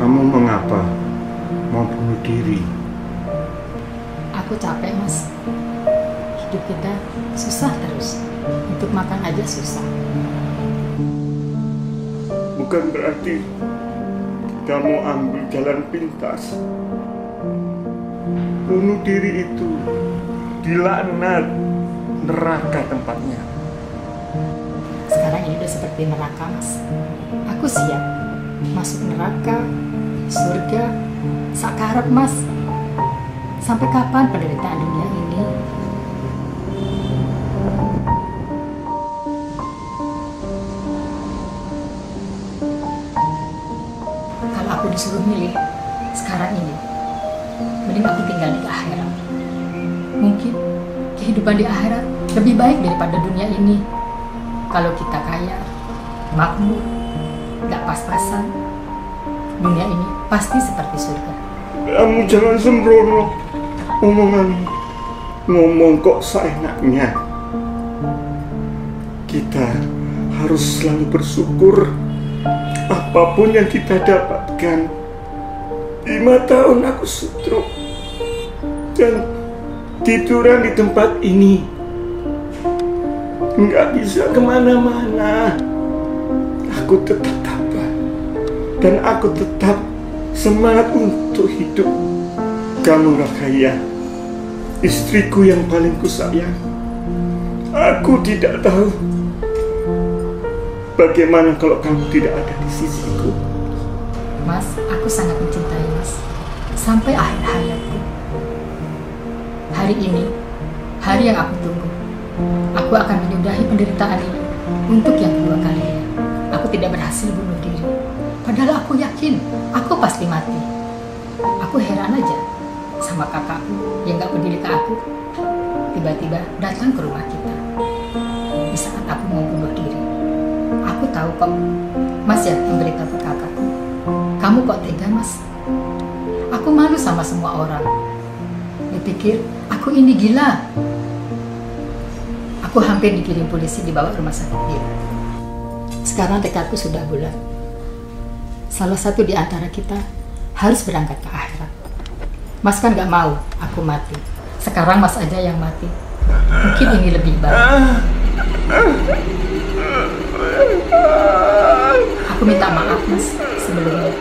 Kamu mengapa? Mau bunuh diri? Aku capek, Mas. Hidup kita susah terus. Untuk makan aja susah. Bukan berarti kita mau ambil jalan pintas. Bunuh diri itu dilaknat, neraka tempatnya. Sekarang ini udah seperti neraka, Mas. Aku siap masuk neraka, surga, sakarep, Mas. Sampai kapan penderitaan dunia ini? Kalau aku disuruh milih sekarang ini, mending aku tinggal di akhirat. Mungkin kehidupan di akhirat lebih baik daripada dunia ini. Kalau kita kaya, makmur, gak pas-pasan, dunia ini pasti seperti surga. Kamu jangan sembrono omonganmu, ngomong kok seenaknya. Kita harus selalu bersyukur apapun yang kita dapatkan. 5 tahun aku stroke dan tiduran di tempat ini. Nggak bisa kemana-mana. Aku tetap tabah dan aku tetap semangat untuk hidup. Kamu Rakaya, istriku yang paling kusayang. Aku tidak tahu bagaimana kalau kamu tidak ada di sisiku. Mas, aku sangat mencintai Mas sampai akhir hayatku. Hari ini, hari yang aku tunggu. Aku akan menyudahi penderitaan ini untuk yang kedua kalinya. Aku tidak berhasil bunuh diri. Padahal aku yakin, aku pasti mati. Aku heran aja sama kakakku yang gak peduli ke aku. Tiba-tiba datang ke rumah kita. Di saat aku mau bunuh diri, aku tahu kok Mas yang memberitahu ke kakakku. Kamu kok tega, Mas? Aku malu sama semua orang. Dipikir aku ini gila. Aku hampir dikirim polisi dibawa rumah sakit gila. Sekarang tekadku sudah bulat. Salah satu di antara kita harus berangkat ke akhirat. Mas kan gak mau aku mati. Sekarang Mas aja yang mati. Mungkin ini lebih baik. Aku minta maaf, Mas, sebelumnya.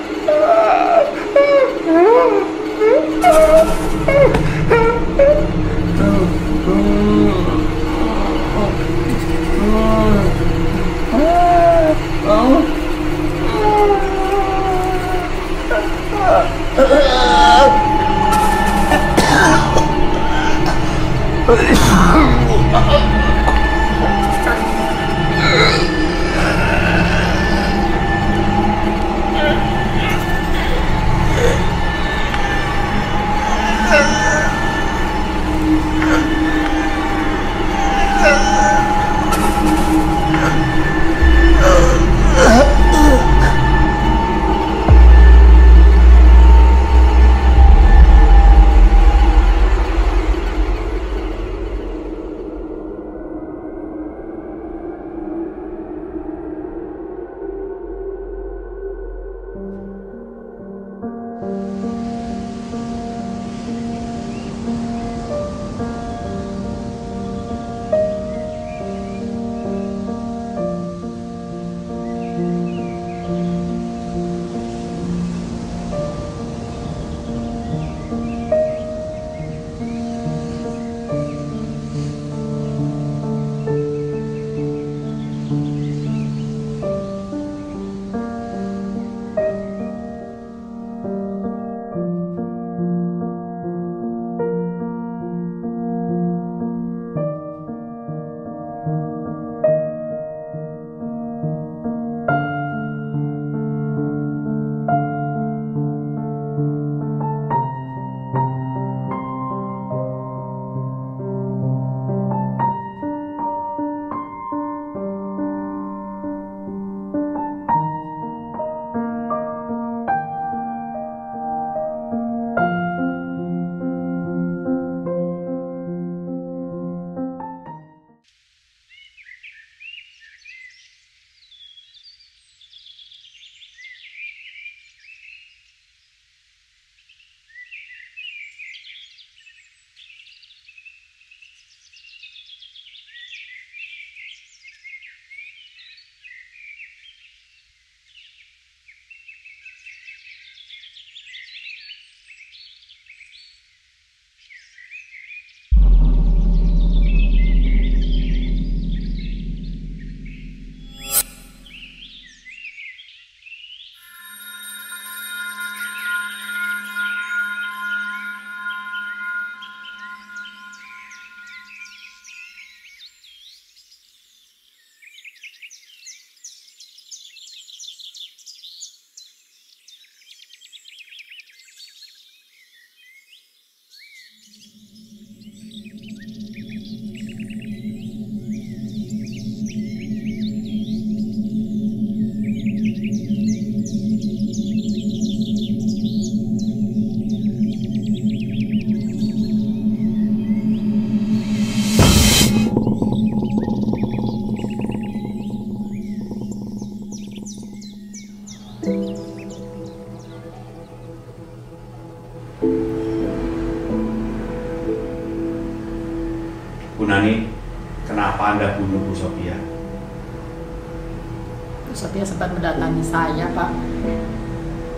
mendatangi saya, Pak,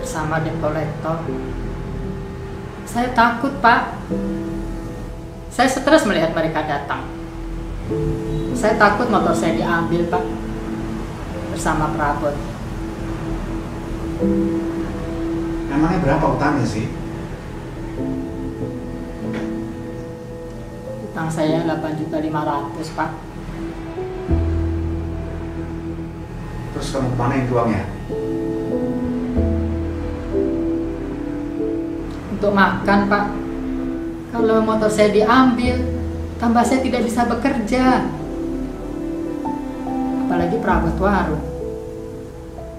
bersama debt collector. Saya takut, Pak. Saya stres melihat mereka datang. Saya takut motor saya diambil, Pak, bersama perabot. Emangnya berapa utangnya sih? Utang saya 8.500.000, Pak. Terus kamu kemana itu uangnya? Untuk makan, Pak. Kalau motor saya diambil, tambah saya tidak bisa bekerja. Apalagi perabot warung.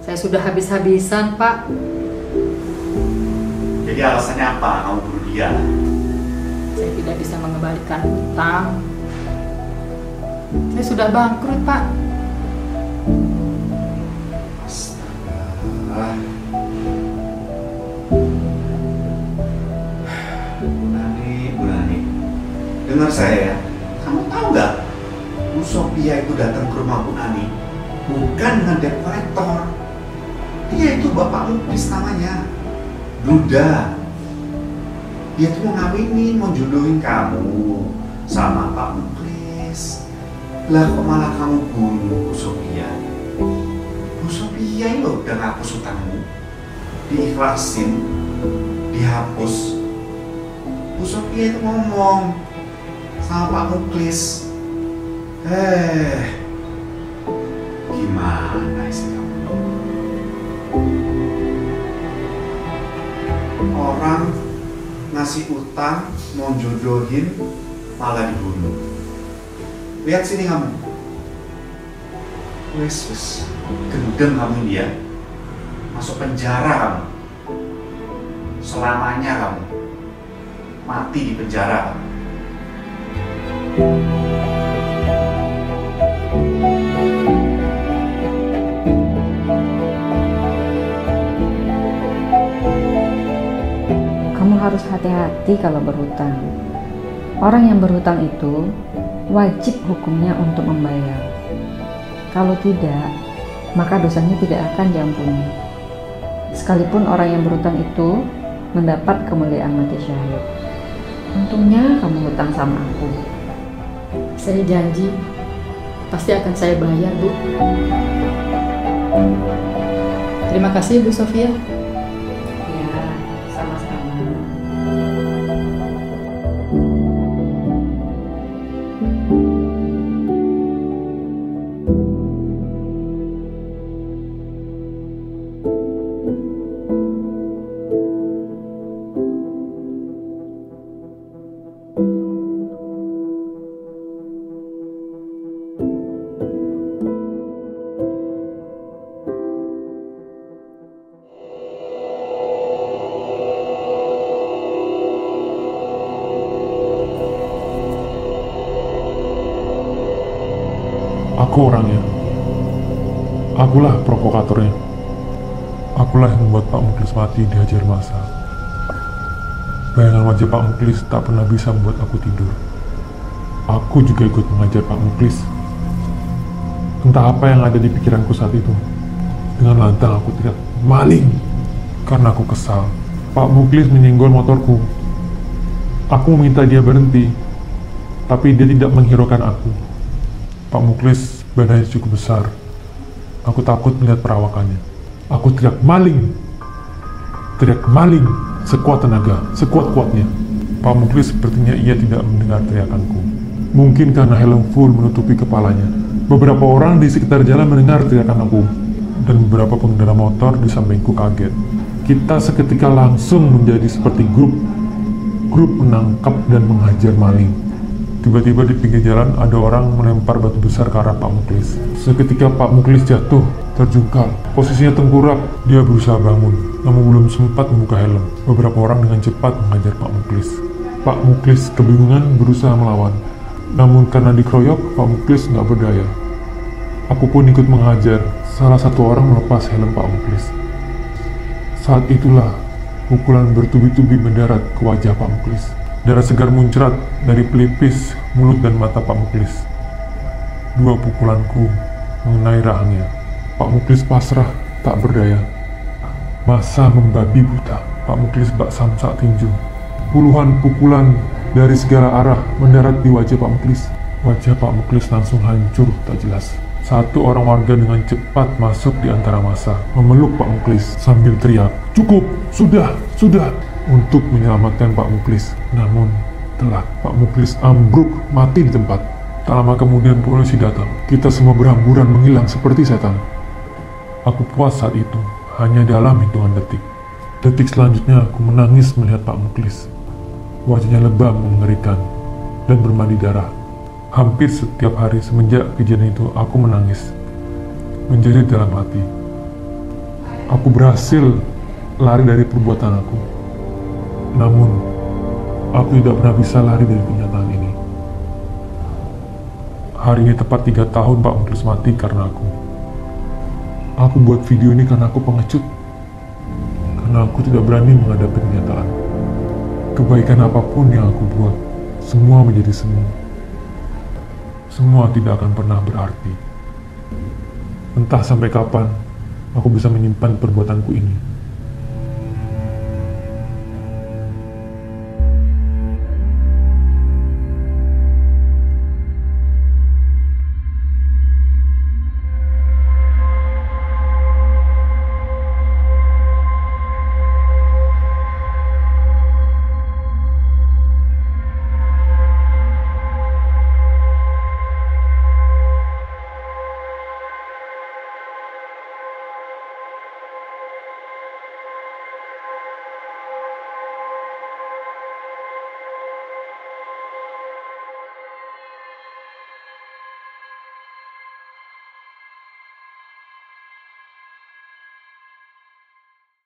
Saya sudah habis-habisan, Pak. Jadi alasannya apa? Kamu bunuh dia? Saya tidak bisa mengembalikan utang. Saya sudah bangkrut, Pak. Astaga. Bu Nani, dengar saya. Kamu tahu nggak? Bu Sophia itu datang ke rumah Bu Nani bukan dengan debt collector. Dia itu bapak lupis namanya, Duda. Dia tuh mau ngawinin, mau jodohin kamu sama Pak Muklis. Lah kok malah kamu bunuh Bu Sophia? Bu Sophia loh udah ngapus utangmu, diikhlasin, dihapus. Bu Sophia itu ngomong sama Pak Muklis. Gimana sih kamu? Orang ngasih utang, mau jodohin, malah dibunuh. Lihat sini kamu. Wes, gendeng kamu dia. Masuk penjara kamu. Selamanya kamu. Mati di penjara kamu. Harus hati-hati kalau berhutang. Orang yang berhutang itu wajib hukumnya untuk membayar. Kalau tidak, maka dosanya tidak akan diampuni. Sekalipun orang yang berhutang itu mendapat kemuliaan mati syahid. Untungnya kamu hutang sama aku. Saya janji pasti akan saya bayar, Bu. Terima kasih, Bu Sophia. Aku orangnya, akulah provokatornya, akulah yang membuat Pak Muklis mati dihajar massa. Bayangan wajah Pak Muklis tak pernah bisa membuat aku tidur. Aku juga ikut mengajar Pak Muklis. Entah apa yang ada di pikiranku saat itu. Dengan lantang aku teriak, "Maling!" Karena aku kesal. Pak Muklis menyenggol motorku. Aku meminta dia berhenti, tapi dia tidak menghiraukan aku. Pak Muklis badannya cukup besar. Aku takut melihat perawakannya. Aku teriak, "Maling!" Teriak maling sekuat tenaga, sekuat-kuatnya. Pak Muklis sepertinya ia tidak mendengar teriakanku. Mungkin karena helm full menutupi kepalanya. Beberapa orang di sekitar jalan mendengar teriakan aku. Dan beberapa pengendara motor di sampingku kaget. Kita seketika langsung menjadi seperti grup menangkap dan menghajar maling. Tiba-tiba di pinggir jalan ada orang melempar batu besar ke arah Pak Muklis. Seketika Pak Muklis jatuh, terjungkal. Posisinya tengkurap, dia berusaha bangun, namun belum sempat membuka helm. Beberapa orang dengan cepat mengajar Pak Muklis. Pak Muklis kebingungan berusaha melawan. Namun karena dikeroyok, Pak Muklis nggak berdaya. Aku pun ikut menghajar. Salah satu orang melepas helm Pak Muklis. Saat itulah, pukulan bertubi-tubi mendarat ke wajah Pak Muklis. Darah segar muncrat dari pelipis, mulut dan mata Pak Muklis. Dua pukulanku mengenai rahangnya. Pak Muklis pasrah tak berdaya. Masa membabi buta, Pak Muklis bak samsak tinju. Puluhan pukulan dari segala arah mendarat di wajah Pak Muklis. Wajah Pak Muklis langsung hancur tak jelas. Satu orang warga dengan cepat masuk di antara masa, memeluk Pak Muklis sambil teriak, "Cukup! Sudah!" untuk menyelamatkan Pak Muklis. Namun telat, Pak Muklis ambruk mati di tempat. Tak lama kemudian polisi datang. Kita semua berhamburan menghilang seperti setan. Aku puas saat itu, hanya dalam hitungan detik. Detik selanjutnya aku menangis melihat Pak Muklis. Wajahnya lebam mengerikan dan bermandi darah. Hampir setiap hari semenjak kejadian itu aku menangis. Menjerit dalam hati. Aku berhasil lari dari perbuatan aku. Namun, aku tidak pernah bisa lari dari kenyataan ini. Hari ini tepat 3 tahun Pak Muklis mati karena aku. Aku buat video ini karena aku pengecut. Karena aku tidak berani menghadapi kenyataan. Kebaikan apapun yang aku buat, semua menjadi semu. Semua tidak akan pernah berarti. Entah sampai kapan aku bisa menyimpan perbuatanku ini.